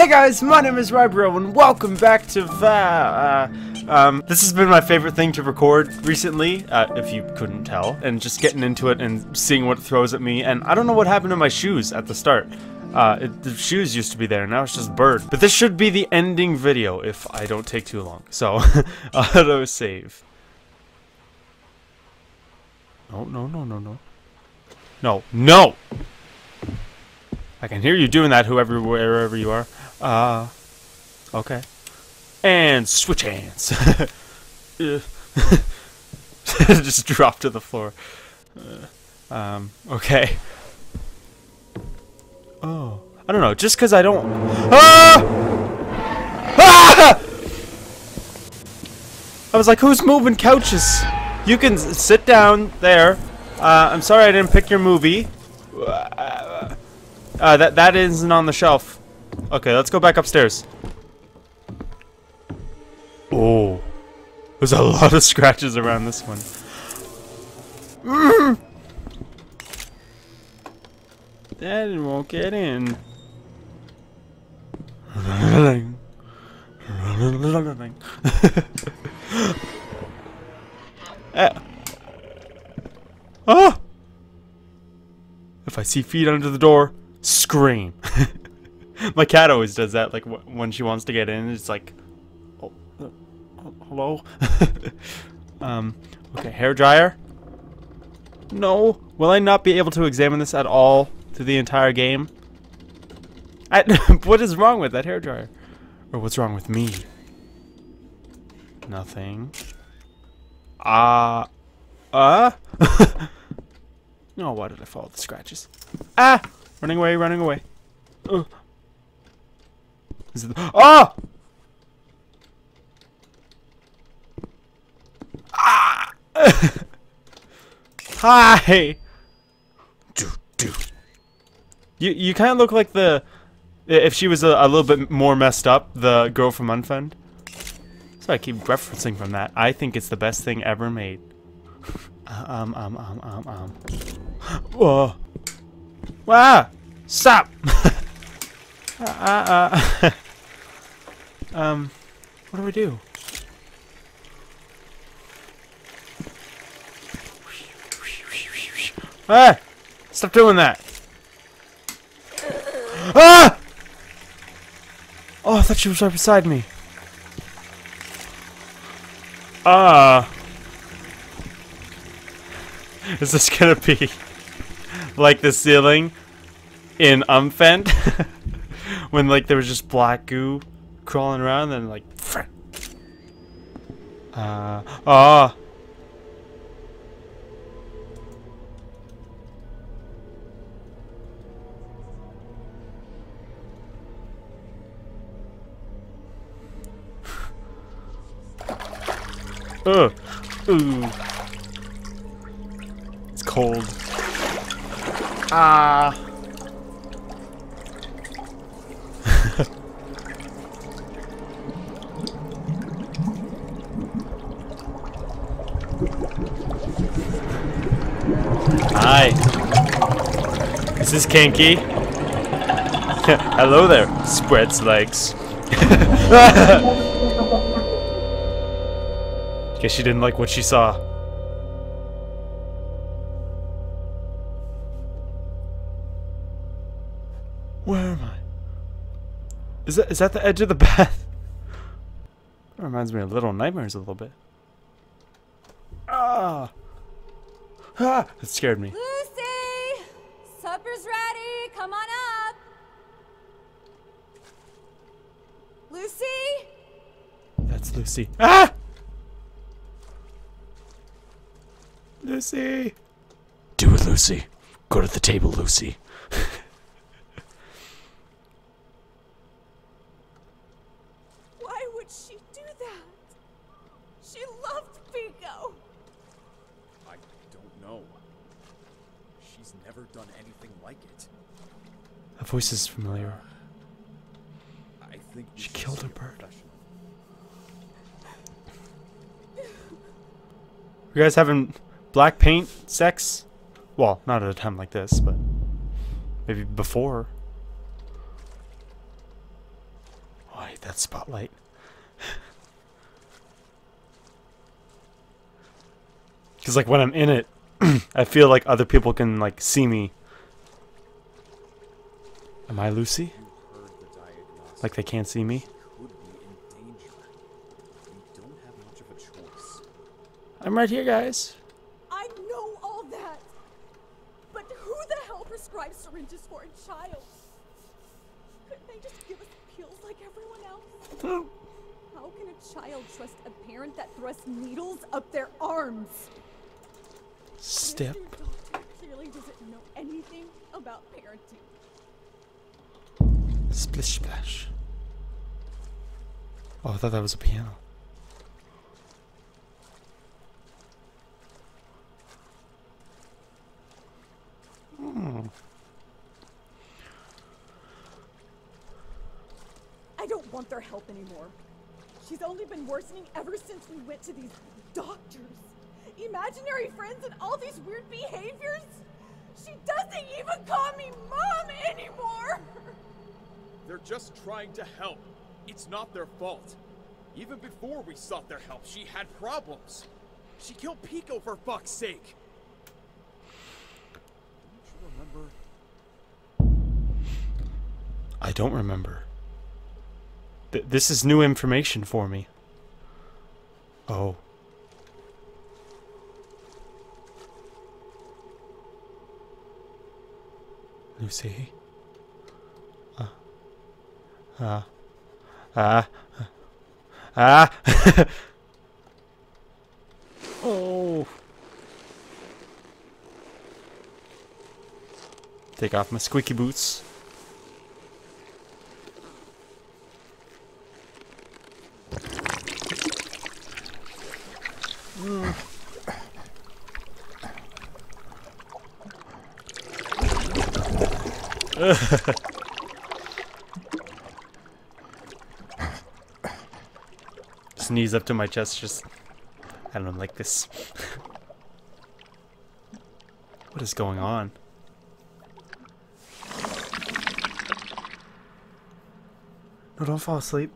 Hey guys, my name is Rybro and welcome back to this has been my favorite thing to record recently, if you couldn't tell, and just getting into it and seeing what it throws at me. And I don't know what happened to my shoes at the start. The shoes used to be there, now it's just bird. But this should be the ending video if I don't take too long. So, auto save. No, no, no, no, no. No, no! I can hear you doing that, wherever you are. Okay. And switch hands. Just drop to the floor. Okay. Oh, I don't know. Just because I don't. Ah! Ah! I was like, who's moving couches? You can sit down there. I'm sorry I didn't pick your movie. That isn't on the shelf. Okay, let's go back upstairs. Oh, there's a lot of scratches around this one. That won't get in. Oh! If I see feet under the door, scream. My cat always does that, like when she wants to get in, it's like, oh, hello. Okay, hair dryer. No, will I not be able to examine this at all through the entire game? What is wrong with that hair dryer? Or what's wrong with me? Nothing. Oh, why did I follow the scratches? Ah! Running away, running away. Ugh. Is it the oh! Ah! Hi! Dude. You kind of look like the... If she was a little bit more messed up, the girl from Umfend. So I keep referencing from that. I think it's the best thing ever made. Whoa. Wow! Stop! What do we do? Ah! Stop doing that! Ah! Oh, I thought she was right beside me. Ah! Is this gonna be like the ceiling in Umfend? When like there was just black goo crawling around and like ah. Ooh. It's cold. Ah. Hi. This is Kinky. Hello there. Spreads legs. Guess she didn't like what she saw. Where am I? Is that the edge of the bath? That reminds me of Little Nightmares a little bit. Ah! Ah! That scared me. Lucy! Supper's ready! Come on up! Lucy? That's Lucy. Ah! Lucy! Do it, Lucy. Go to the table, Lucy. Why would she do that? She loved Vigo. I don't know. She's never done anything like it. That voice is familiar. I think she killed a bird. You guys haven't... Black paint, sex? Well, not at a time like this, but maybe before. Get that spotlight. Because, like, when I'm in it, I feel like other people can, like, see me. Am I Lucy? Like, they can't see me? I'm right here, guys. I know all that. But who the hell prescribes syringes for a child? Couldn't they just give us pills like everyone else? How can a child trust a parent that thrusts needles up their arms? Step. Your doctor clearly doesn't know anything about parenting. Splish splash. Oh, I thought that was a piano. I don't want their help anymore. She's only been worsening ever since we went to these doctors. Imaginary friends and all these weird behaviors. She doesn't even call me Mom anymore. They're just trying to help. It's not their fault. Even before we sought their help, she had problems. She killed Pico, for fuck's sake. I don't remember. This is new information for me. Oh. Lucy? Oh. Take off my squeaky boots. Sneeze up to my chest, just I don't know, like this. What is going on? No, don't fall asleep.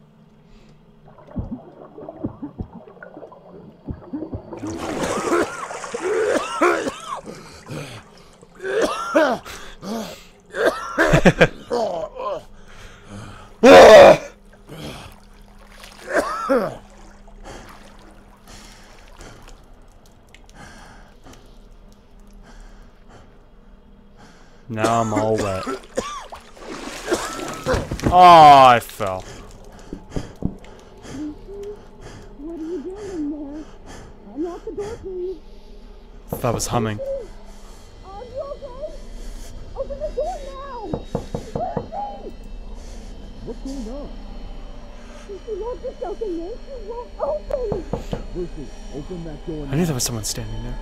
Now I'm all wet. Oh, I fell. What are you doing in there? I'm out the door, please. That was humming. Are you okay? Open the door now! Lucy! What's going on? Lucy, lock yourself in there. She won't open. Lucy, open that door now. I knew there was someone standing there.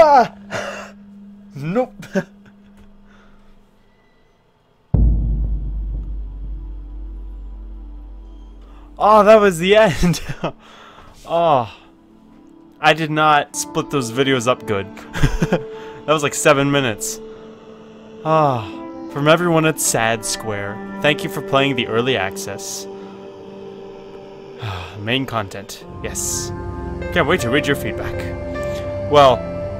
Ah! Nope. Oh, that was the end. Oh. I did not split those videos up good. That was like 7 minutes. Ah, from everyone at Sad Square, thank you for playing the early access. Main content, yes. Can't wait to read your feedback. Well,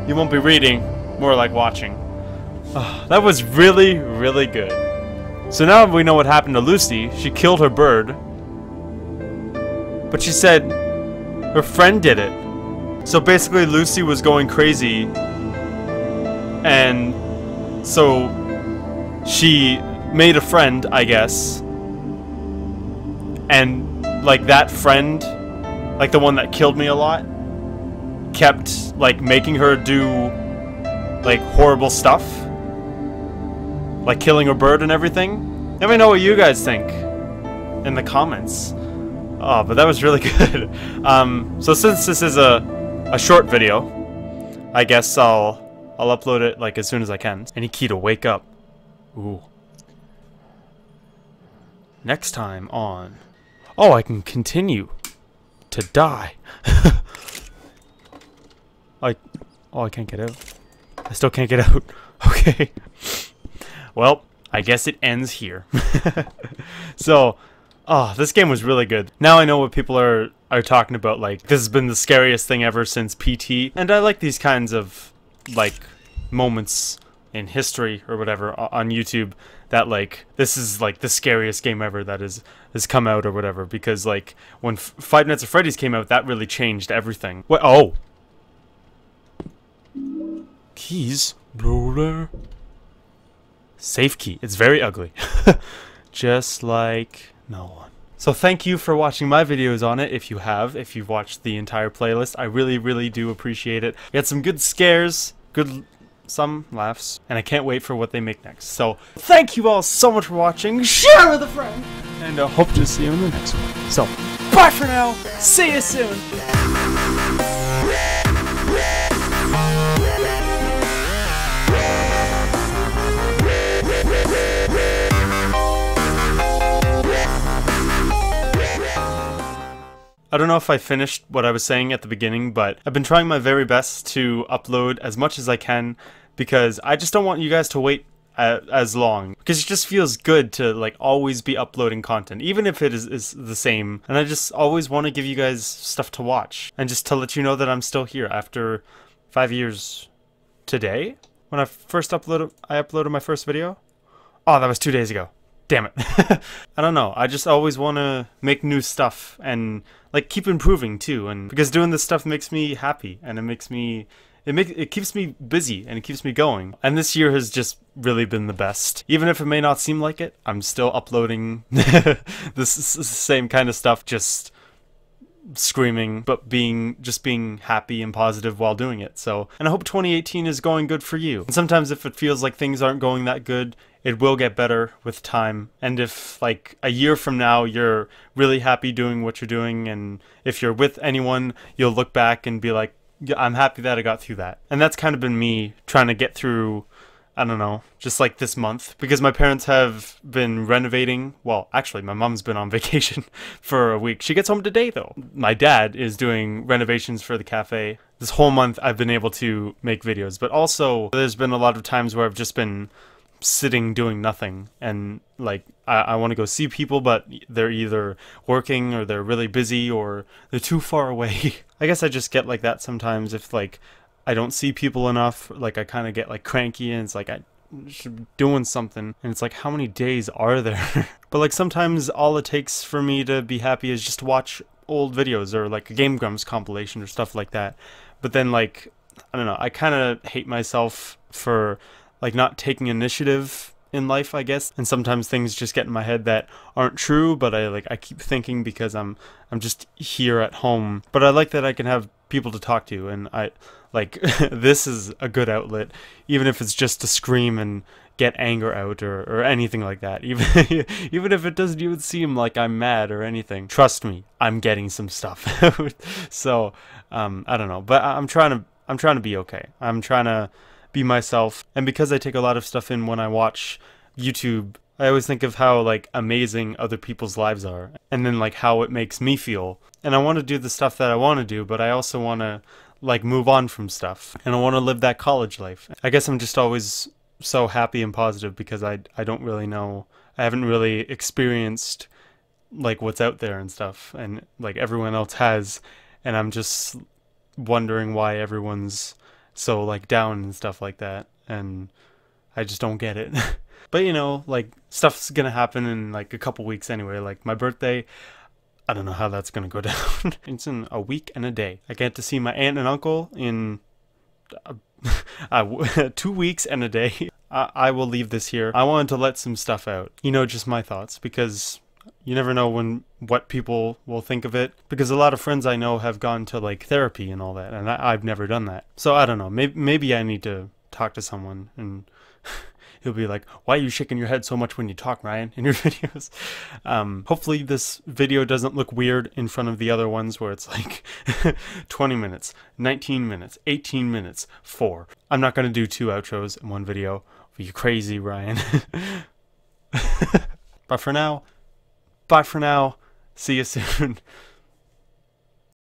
you won't be reading, more like watching. That was really, really good. So now we know what happened to Lucy. She killed her bird. But she said her friend did it. So basically Lucy was going crazy, and so she made a friend, I guess, and like that friend, like the one that killed me a lot, kept like making her do like horrible stuff, like killing a bird and everything. Let me know what you guys think in the comments. Oh, but that was really good. So since this is a short video, I guess I'll upload it like as soon as I can. Any key to wake up? Ooh. Next time on... Oh, I can continue to die. Oh, I can't get out. I still can't get out. Okay. Well, I guess it ends here. So, oh, this game was really good. Now I know what people are talking about, like, this has been the scariest thing ever since PT. And I like these kinds of, like, moments in history or whatever on YouTube that, like, this is, like, the scariest game ever that has come out or whatever. Because, like, when Five Nights at Freddy's came out, that really changed everything. What? Oh! Keys? Roller? Safe key. It's very ugly. Just like no one. So thank you for watching my videos on it, if you have. If you've watched the entire playlist, I really, really do appreciate it. We had some good scares, some laughs, and I can't wait for what they make next. So thank you all so much for watching. Share with a friend, and I hope to see you in the next one. So bye for now. See you soon. I don't know if I finished what I was saying at the beginning, but I've been trying my very best to upload as much as I can because I just don't want you guys to wait as long, because it just feels good to, like, always be uploading content, even if it is the same. And I just always want to give you guys stuff to watch and just to let you know that I'm still here after 5 years today. When I first uploaded, I uploaded my first video. Oh, that was 2 days ago. Damn it. I don't know. I just always want to make new stuff and, like, keep improving too, and because doing this stuff makes me happy, and it keeps me busy, and it keeps me going. And this year has just really been the best. Even if it may not seem like it, I'm still uploading this same kind of stuff, just screaming, but just being happy and positive while doing it. So, and I hope 2018 is going good for you. And sometimes if it feels like things aren't going that good, it will get better with time. And if, like, a year from now you're really happy doing what you're doing, and if you're with anyone, you'll look back and be like, yeah, I'm happy that I got through that. And that's kind of been me trying to get through, I don't know, just like this month, because my parents have been renovating. Well, actually, my mom's been on vacation for a week. She gets home today, though. My dad is doing renovations for the cafe. This whole month I've been able to make videos, but also there's been a lot of times where I've just been sitting doing nothing, and, like, I want to go see people, but they're either working or they're really busy or they're too far away. I guess I just get like that sometimes if, like, I don't see people enough. Like, I kind of get, like, cranky, and it's like I should be doing something, and it's like, how many days are there? But, like, sometimes all it takes for me to be happy is just to watch old videos or, like, a Game Grumps compilation or stuff like that. But then, like, I don't know, I kind of hate myself for, like, not taking initiative in life, I guess. And sometimes things just get in my head that aren't true, but I keep thinking because I'm just here at home. But I like that I can have people to talk to, and I like this is a good outlet, even if it's just to scream and get anger out or anything like that. Even if it doesn't even seem like I'm mad or anything. Trust me, I'm getting some stuff out. So, I don't know, but I'm trying to be okay. I'm trying to be myself, and because I take a lot of stuff in when I watch YouTube, I always think of how, like, amazing other people's lives are, and then, like, how it makes me feel. And I want to do the stuff that I want to do, but I also want to, like, move on from stuff, and I want to live that college life. I guess I'm just always so happy and positive because I don't really know, I haven't really experienced, like, what's out there and stuff, and, like, everyone else has, and I'm just wondering why everyone's so, like, down and stuff like that, and I just don't get it. But, you know, like, stuff's gonna happen in, like, a couple weeks anyway. Like, my birthday, I don't know how that's gonna go down. It's in a week and a day. I get to see my aunt and uncle in 2 weeks and a day. I will leave this here. I wanted to let some stuff out, you know, just my thoughts, because you never know what people will think of it, because a lot of friends I know have gone to, like, therapy and all that, and I've never done that. So I don't know, maybe I need to talk to someone, and he'll be like, why are you shaking your head so much when you talk, Ryan, in your videos? Hopefully this video doesn't look weird in front of the other ones where it's like 20 minutes, 19 minutes, 18 minutes, 4. I'm not going to do 2 outros in one video. Are you crazy, Ryan? But for now... Bye for now. See you soon.